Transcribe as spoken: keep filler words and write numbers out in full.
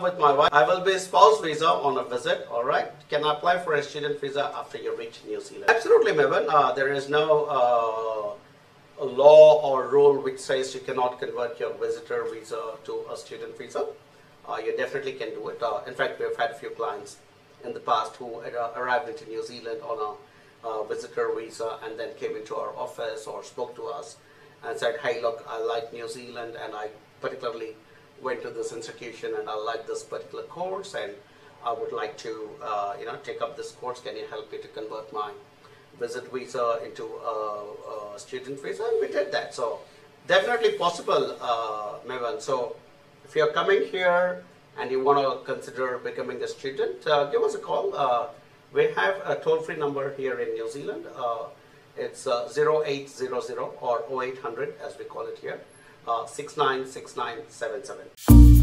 come with my wife. I will be spouse visa on a visit, alright? Can I apply for a student visa after you reach New Zealand? Absolutely, Maven. Uh, there is no uh, law or rule which says you cannot convert your visitor visa to a student visa. Uh, you definitely can do it. Uh, in fact, we've had a few clients in the past who had, uh, arrived into New Zealand on a uh, visitor visa and then came into our office or spoke to us and said, hey, look, I like New Zealand and I particularly went to this institution and I like this particular course and I would like to, uh, you know, take up this course. Can you help me to convert my visit visa into a, a student visa? And we did that. So definitely possible, uh, Maven. So if you're coming here and you want to consider becoming a student, uh, give us a call. Uh, we have a toll-free number here in New Zealand. Uh, it's uh, zero eight zero zero or oh eight hundred as we call it here. Uh, six nine six nine seven seven.